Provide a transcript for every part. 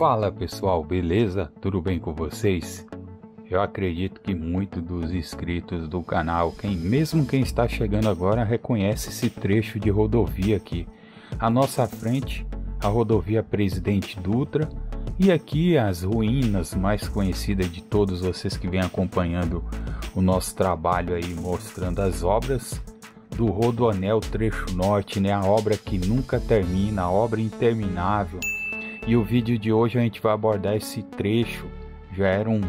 Fala pessoal, beleza? Tudo bem com vocês? Eu acredito que muitos dos inscritos do canal, mesmo quem está chegando agora, reconhece esse trecho de rodovia aqui. À nossa frente, a Rodovia Presidente Dutra, e aqui as ruínas mais conhecidas de todos vocês que vêm acompanhando o nosso trabalho aí, mostrando as obras do Rodoanel Trecho Norte, né? A obra que nunca termina, a obra interminável. E o vídeo de hoje a gente vai abordar esse trecho, já era um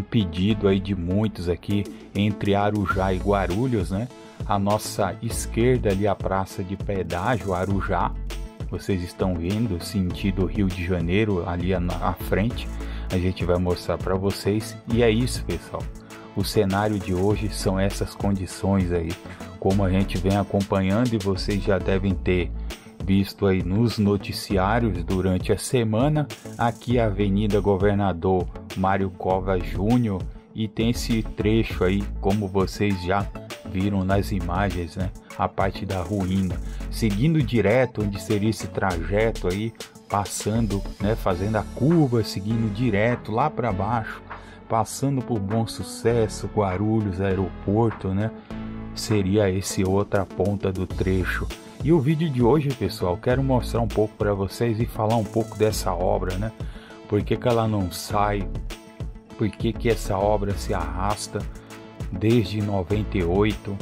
pedido aí de muitos aqui, entre Arujá e Guarulhos, né? À nossa esquerda ali a praça de pedágio Arujá, vocês estão vendo, sentido Rio de Janeiro, ali à frente, a gente vai mostrar para vocês. E é isso pessoal, o cenário de hoje são essas condições aí, como a gente vem acompanhando e vocês já devem ter visto aí nos noticiários durante a semana. Aqui a Avenida Governador Mário Covas Júnior, e tem esse trecho aí, como vocês já viram nas imagens, né? A parte da ruína, seguindo direto onde seria esse trajeto aí, passando, né? Fazendo a curva, seguindo direto lá para baixo, passando por Bom Sucesso, Guarulhos, aeroporto, né? Seria esse outra ponta do trecho. E o vídeo de hoje pessoal, quero mostrar um pouco para vocês e falar um pouco dessa obra, né? Por que que ela não sai? Por que que essa obra se arrasta? Desde 98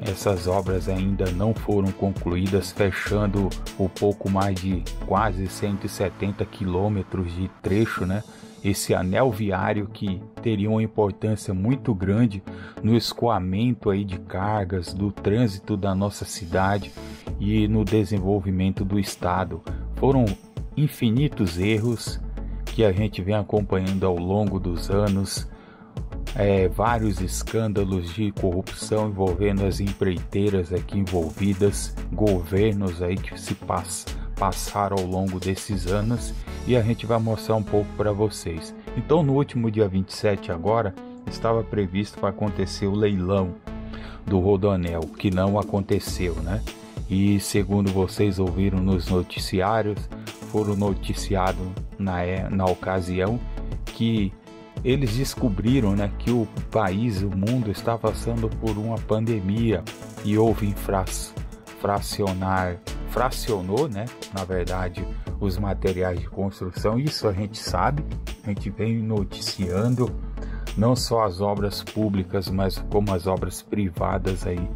essas obras ainda não foram concluídas, fechando um pouco mais de quase 170 quilômetros de trecho, né? Esse anel viário que teria uma importância muito grande no escoamento aí de cargas, do trânsito da nossa cidade e no desenvolvimento do estado. Foram infinitos erros que a gente vem acompanhando ao longo dos anos, vários escândalos de corrupção envolvendo as empreiteiras aqui envolvidas, governos aí que se passaram ao longo desses anos, e a gente vai mostrar um pouco para vocês. Então no último dia 27 agora estava previsto para acontecer o leilão do Rodoanel, que não aconteceu, né? E segundo vocês ouviram nos noticiários, foram noticiados na ocasião que eles descobriram, né, que o país, o mundo está passando por uma pandemia, e houve fracionou, né, na verdade, os materiais de construção. Isso a gente sabe, a gente vem noticiando, não só as obras públicas, mas como as obras privadas aí,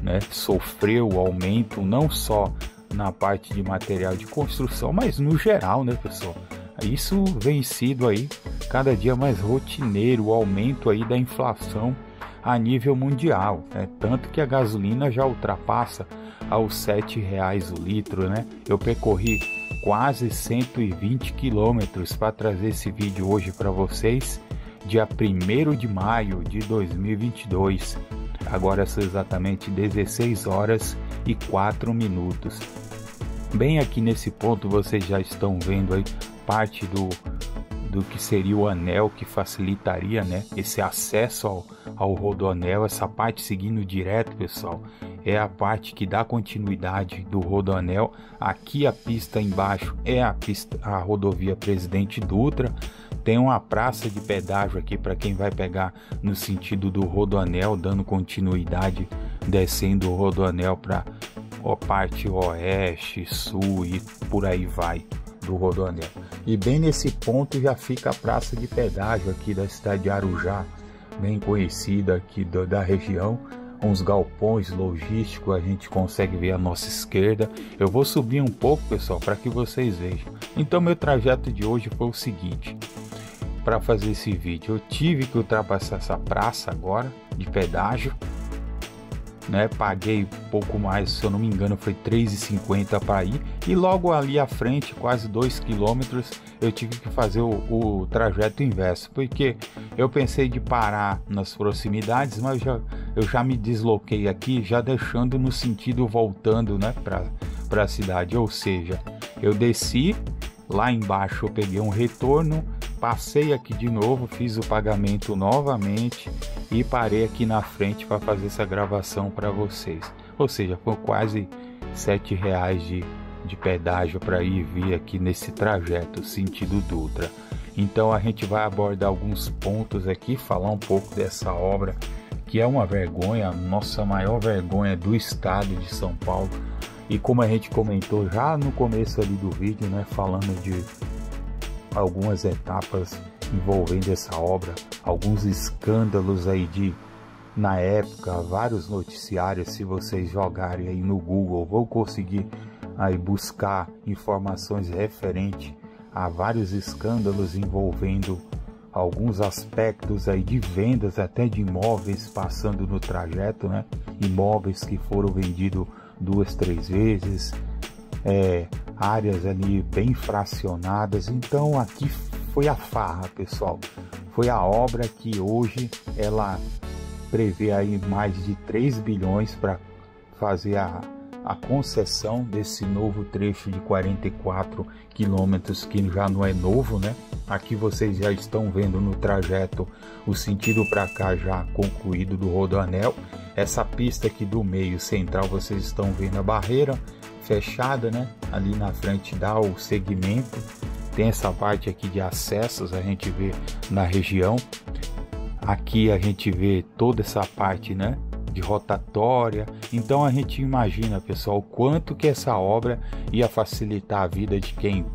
né, sofreu o aumento, não só na parte de material de construção, mas no geral, né, pessoal? Isso vem sido aí cada dia mais rotineiro, o aumento aí da inflação a nível mundial, né? Tanto que a gasolina já ultrapassa aos R$ 7 o litro, né? Eu percorri quase 120 quilômetros para trazer esse vídeo hoje para vocês, dia 1º de maio de 2022. Agora são exatamente 16h04. Bem aqui nesse ponto vocês já estão vendo aí parte do que seria o anel que facilitaria, né, esse acesso ao Rodoanel. Essa parte seguindo direto pessoal é a parte que dá continuidade do Rodoanel. Aqui a pista embaixo é a Rodovia Presidente Dutra. Tem uma praça de pedágio aqui para quem vai pegar no sentido do Rodoanel, dando continuidade descendo o Rodoanel para a parte oeste, sul e por aí vai do Rodoanel. E bem nesse ponto já fica a praça de pedágio aqui da cidade de Arujá, bem conhecida aqui da região. Uns galpões logísticos a gente consegue ver à nossa esquerda. Eu vou subir um pouco pessoal para que vocês vejam. Então meu trajeto de hoje foi o seguinte: para fazer esse vídeo eu tive que ultrapassar essa praça agora de pedágio, né? Paguei pouco mais, se eu não me engano foi R$ 3,50 para ir, e logo ali à frente, quase 2 km, eu tive que fazer o trajeto inverso, porque eu pensei de parar nas proximidades, mas eu já me desloquei aqui, já deixando no sentido voltando, né, para a cidade. Ou seja, eu desci lá embaixo, eu peguei um retorno, passei aqui de novo, fiz o pagamento novamente e parei aqui na frente para fazer essa gravação para vocês. Ou seja, foi quase R$ 7 de de pedágio para ir e vir aqui nesse trajeto sentido Dutra. Então a gente vai abordar alguns pontos aqui, falar um pouco dessa obra que é uma vergonha, a nossa maior vergonha do estado de São Paulo. E como a gente comentou já no começo ali do vídeo, né, falando de algumas etapas envolvendo essa obra, alguns escândalos aí de, na época, vários noticiários. Se vocês jogarem aí no Google, vão conseguir aí buscar informações referentes a vários escândalos envolvendo alguns aspectos aí de vendas até de imóveis passando no trajeto, né? Imóveis que foram vendidos 2, 3 vezes, áreas ali bem fracionadas. Então aqui foi a farra, pessoal, foi a obra que hoje ela prevê aí mais de 3 bilhões para fazer a concessão desse novo trecho de 44 quilômetros, que já não é novo, né? Aqui vocês já estão vendo no trajeto o sentido para cá já concluído do Rodoanel. Essa pista aqui do meio central, vocês estão vendo a barreira fechada, né? Ali na frente dá o segmento. Tem essa parte aqui de acessos, a gente vê na região. Aqui a gente vê toda essa parte, né, de rotatória. Então a gente imagina, pessoal, quanto que essa obra ia facilitar a vida de quem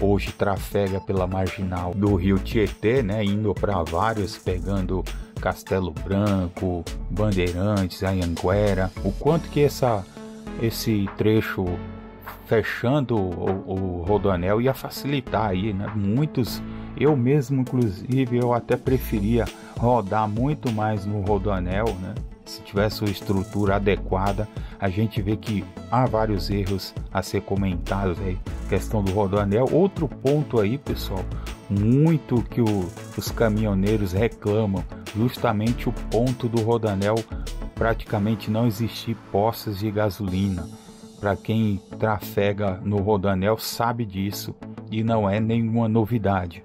hoje trafega pela marginal do Rio Tietê, né, indo para vários, pegando Castelo Branco, Bandeirantes, Anhanguera. O quanto que esse trecho fechando o Rodoanel ia facilitar aí, né? Muitos, eu mesmo inclusive, eu até preferia rodar muito mais no Rodoanel, né? Se tivesse uma estrutura adequada. A gente vê que há vários erros a ser comentados aí, questão do Rodoanel. Outro ponto aí, pessoal, muito que os caminhoneiros reclamam, justamente o ponto do Rodoanel praticamente não existir postos de gasolina. Para quem trafega no Rodoanel sabe disso, e não é nenhuma novidade.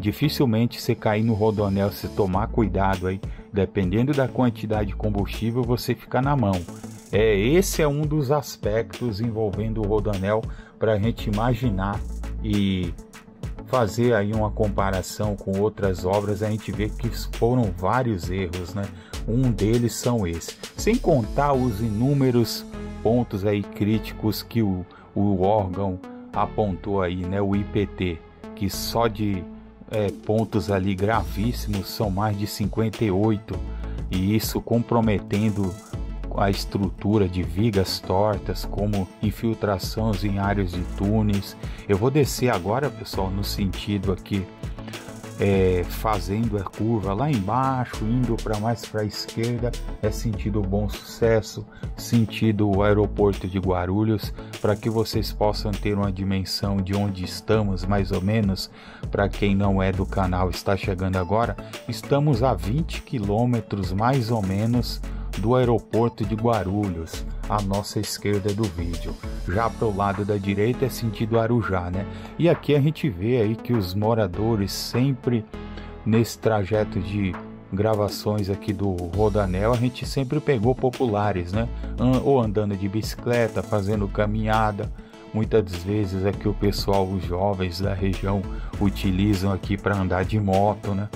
Dificilmente você cair no Rodoanel, se tomar cuidado aí, dependendo da quantidade de combustível, você fica na mão. Esse é um dos aspectos envolvendo o Rodoanel para a gente imaginar e fazer aí uma comparação com outras obras. A gente vê que foram vários erros, né? Um deles são esse, sem contar os inúmeros pontos aí críticos que o órgão apontou aí, né? O IPT, que só de pontos ali gravíssimos são mais de 58, e isso comprometendo a estrutura de vigas tortas, como infiltrações em áreas de túneis. Eu vou descer agora, pessoal, no sentido aqui, fazendo a curva lá embaixo, indo para mais para a esquerda, é sentido Bom Sucesso, sentido aeroporto de Guarulhos, para que vocês possam ter uma dimensão de onde estamos, mais ou menos. Para quem não é do canal, está chegando agora, estamos a 20 quilômetros mais ou menos do aeroporto de Guarulhos, à nossa esquerda do vídeo. Já para o lado da direita é sentido Arujá, né? E aqui a gente vê aí que os moradores sempre, nesse trajeto de gravações aqui do Rodoanel, a gente sempre pegou populares, né? Ou andando de bicicleta, fazendo caminhada. Muitas vezes aqui o pessoal, os jovens da região, utilizam aqui para andar de moto, né?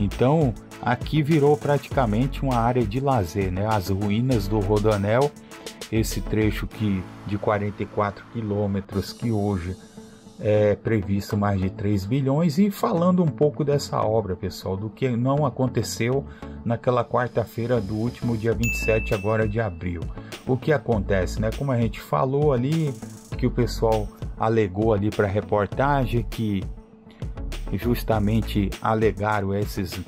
Então aqui virou praticamente uma área de lazer, né? As ruínas do Rodoanel, esse trecho que de 44 quilômetros que hoje é previsto mais de 3 bilhões. E falando um pouco dessa obra, pessoal, do que não aconteceu naquela quarta-feira do último dia 27 agora de abril. O que acontece, né? Como a gente falou ali, que o pessoal alegou ali para a reportagem, que justamente alegaram esses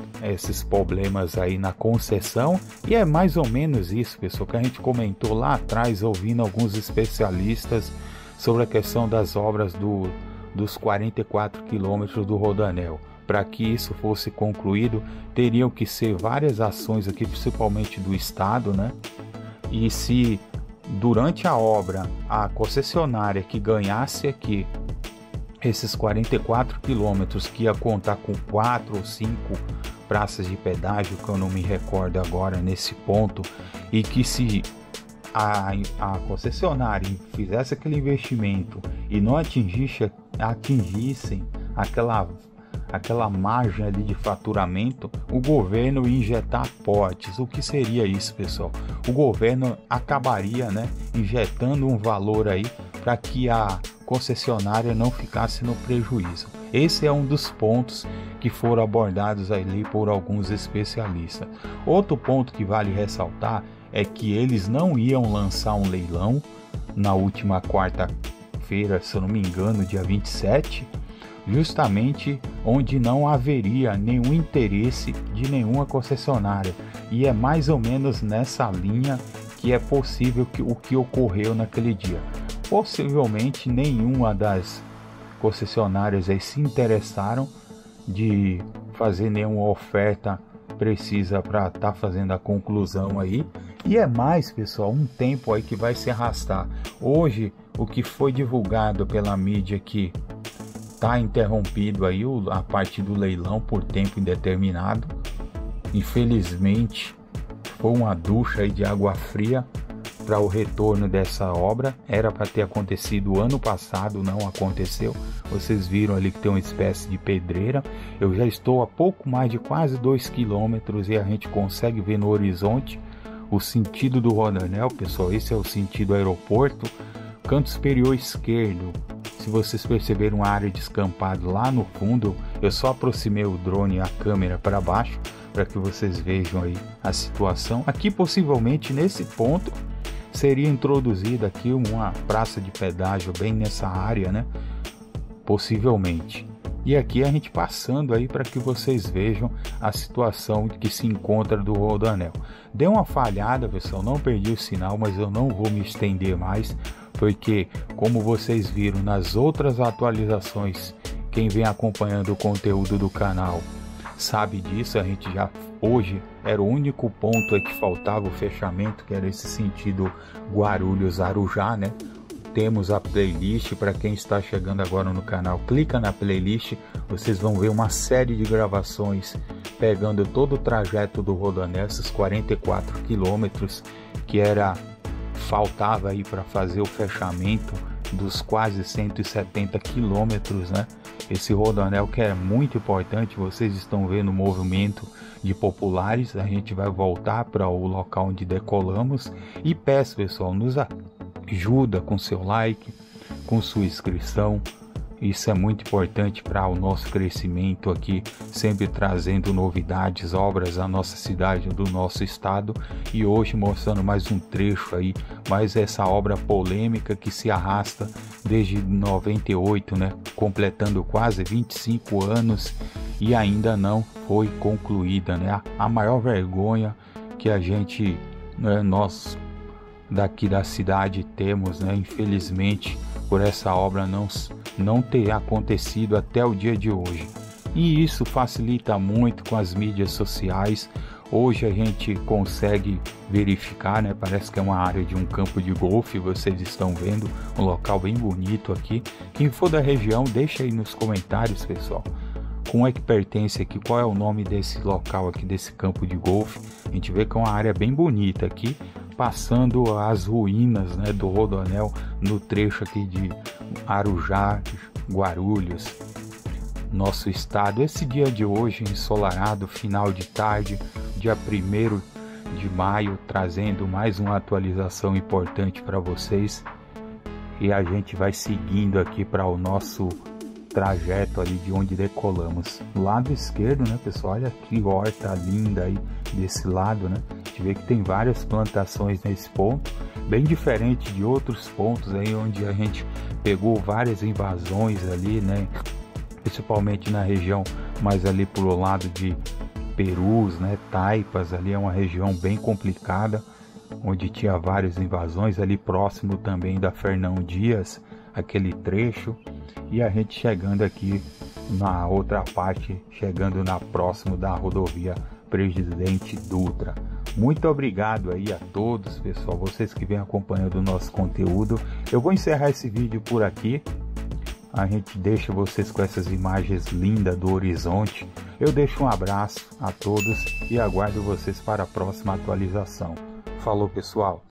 problemas aí na concessão. E é mais ou menos isso, pessoal, que a gente comentou lá atrás, ouvindo alguns especialistas sobre a questão das obras dos 44 quilômetros do Rodoanel. Para que isso fosse concluído, teriam que ser várias ações aqui, principalmente do estado, né? E se durante a obra a concessionária que ganhasse aqui esses 44 quilômetros, que ia contar com 4 ou 5 praças de pedágio, que eu não me recordo agora nesse ponto, e que se a concessionária fizesse aquele investimento e não atingissem aquela margem ali de faturamento, o governo ia injetar potes. O que seria isso, pessoal? O governo acabaria, né, injetando um valor aí para que a concessionária não ficasse no prejuízo. Esse é um dos pontos que foram abordados ali por alguns especialistas. Outro ponto que vale ressaltar é que eles não iam lançar um leilão na última quarta-feira, se eu não me engano, dia 27, justamente onde não haveria nenhum interesse de nenhuma concessionária. E é mais ou menos nessa linha que é possível que o que ocorreu naquele dia. Possivelmente nenhuma das concessionárias aí se interessaram de fazer nenhuma oferta precisa para estar fazendo a conclusão aí. E é mais, pessoal, um tempo aí que vai se arrastar. Hoje, o que foi divulgado pela mídia que está interrompido aí a parte do leilão por tempo indeterminado, infelizmente foi uma ducha aí de água fria para o retorno dessa obra. Era para ter acontecido ano passado, não aconteceu. Vocês viram ali que tem uma espécie de pedreira. Eu já estou a pouco mais de quase 2 km e a gente consegue ver no horizonte o sentido do Rodoanel, pessoal. Esse é o sentido aeroporto, canto superior esquerdo. Se vocês perceberam a área de descampado lá no fundo, eu só aproximei o drone e a câmera para baixo para que vocês vejam aí a situação. Aqui possivelmente nesse ponto seria introduzida aqui uma praça de pedágio bem nessa área, né? Possivelmente. E aqui a gente passando aí para que vocês vejam a situação que se encontra do Rodoanel. Deu uma falhada, pessoal, não perdi o sinal, mas eu não vou me estender mais, porque como vocês viram nas outras atualizações, quem vem acompanhando o conteúdo do canal sabe disso. A gente já hoje era o único ponto que faltava o fechamento, que era esse sentido Guarulhos-Arujá, né? Temos a playlist. Para quem está chegando agora no canal, clica na playlist, vocês vão ver uma série de gravações pegando todo o trajeto do Rodoanel, esses 44 quilômetros que faltava aí para fazer o fechamento dos quase 170 quilômetros, né? Esse Rodoanel que é muito importante. Vocês estão vendo o movimento de populares. A gente vai voltar para o local onde decolamos e peço, pessoal, nos ajuda com seu like, com sua inscrição. Isso é muito importante para o nosso crescimento aqui, sempre trazendo novidades, obras da nossa cidade, do nosso estado. E hoje mostrando mais um trecho aí, mais essa obra polêmica que se arrasta desde 98, né? Completando quase 25 anos e ainda não foi concluída, né? A maior vergonha que a gente, né, nós daqui da cidade temos, né? Infelizmente, por essa obra não ter acontecido até o dia de hoje. E isso facilita muito com as mídias sociais. Hoje a gente consegue verificar, né? Parece que é uma área de um campo de golfe. Vocês estão vendo um local bem bonito aqui. Quem for da região, deixa aí nos comentários, pessoal, como é que pertence aqui, qual é o nome desse local aqui, desse campo de golfe. A gente vê que é uma área bem bonita aqui, passando as ruínas, né, do Rodoanel no trecho aqui de Arujá, Guarulhos, nosso estado. Esse dia de hoje ensolarado, final de tarde, dia 1º de maio, trazendo mais uma atualização importante para vocês. E a gente vai seguindo aqui para o nosso trajeto ali de onde decolamos. Lado esquerdo, né, pessoal? Olha que horta linda aí desse lado, né? Vê que tem várias plantações nesse ponto, bem diferente de outros pontos aí onde a gente pegou várias invasões ali, né? Principalmente na região mais ali pro lado de Perus, né? Taipas, ali é uma região bem complicada, onde tinha várias invasões ali próximo também da Fernão Dias, aquele trecho. E a gente chegando aqui na outra parte, chegando na próximo da Rodovia Presidente Dutra. Muito obrigado aí a todos, pessoal, vocês que vêm acompanhando o nosso conteúdo. Eu vou encerrar esse vídeo por aqui. A gente deixa vocês com essas imagens lindas do horizonte. Eu deixo um abraço a todos e aguardo vocês para a próxima atualização. Falou, pessoal!